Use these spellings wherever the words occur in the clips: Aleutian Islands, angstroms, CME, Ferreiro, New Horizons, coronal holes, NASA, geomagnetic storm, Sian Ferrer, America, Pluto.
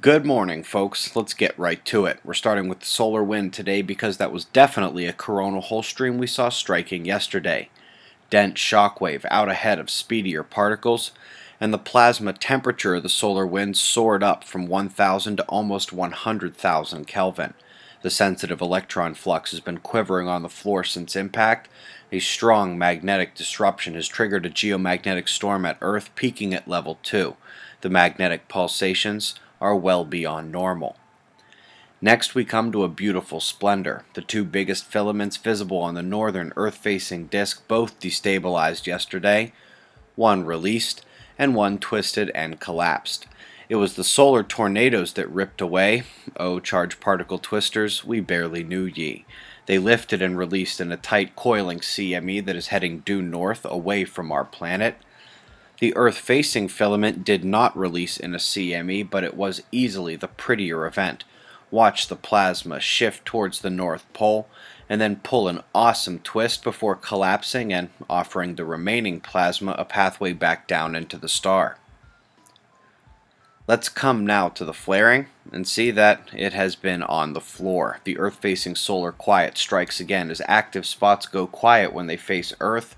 Good morning, folks. Let's get right to it. We're starting with the solar wind today because that was definitely a coronal hole stream we saw striking yesterday. Dense shockwave out ahead of speedier particles, and the plasma temperature of the solar wind soared up from 1,000 to almost 100,000 Kelvin. The sensitive electron flux has been quivering on the floor since impact. A strong magnetic disruption has triggered a geomagnetic storm at Earth, peaking at level 2. The magnetic pulsations are well beyond normal. Next, we come to a beautiful splendor. The two biggest filaments visible on the northern Earth-facing disk both destabilized yesterday, one released and one twisted and collapsed. It was the solar tornadoes that ripped away. Oh, charged particle twisters, we barely knew ye. They lifted and released in a tight coiling CME that is heading due north away from our planet. The Earth-facing filament did not release in a CME, but it was easily the prettier event. Watch the plasma shift towards the North Pole, and then pull an awesome twist before collapsing and offering the remaining plasma a pathway back down into the star. Let's come now to the flaring, and see that it has been on the floor. The Earth-facing solar quiet strikes again as active spots go quiet when they face Earth.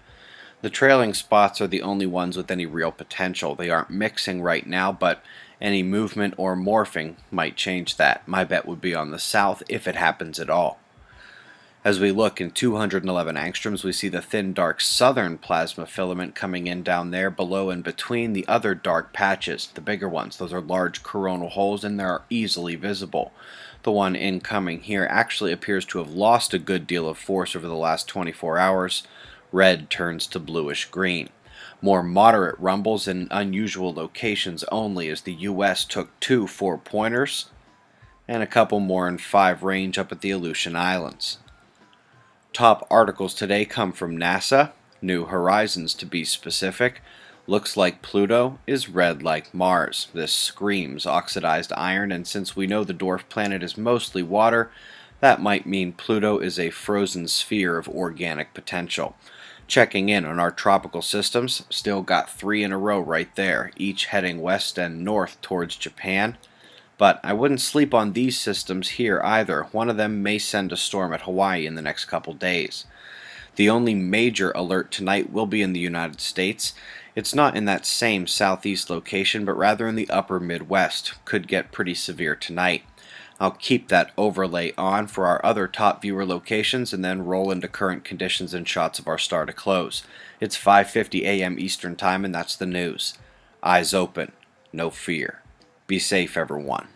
The trailing spots are the only ones with any real potential. They aren't mixing right now, but any movement or morphing might change that. My bet would be on the south if it happens at all. As we look in 211 angstroms, we see the thin dark southern plasma filament coming in down there below and between the other dark patches, the bigger ones. Those are large coronal holes and they are easily visible. The one incoming here actually appears to have lost a good deal of force over the last 24 hours. Red turns to bluish-green. More moderate rumbles in unusual locations only as the U.S. took two 4-pointers and a couple more in 5 range up at the Aleutian Islands. Top articles today come from NASA, New Horizons to be specific. Looks like Pluto is red like Mars. This screams oxidized iron, and since we know the dwarf planet is mostly water, that might mean Pluto is a frozen sphere of organic potential. Checking in on our tropical systems, still got 3 in a row right there, each heading west and north towards Japan. But I wouldn't sleep on these systems here either. One of them may send a storm at Hawaii in the next couple days. The only major alert tonight will be in the United States. It's not in that same southeast location, but rather in the upper Midwest. Could get pretty severe tonight. I'll keep that overlay on for our other top viewer locations and then roll into current conditions and shots of our star to close. It's 5:50 a.m. Eastern Time, and that's the news. Eyes open, no fear. Be safe, everyone.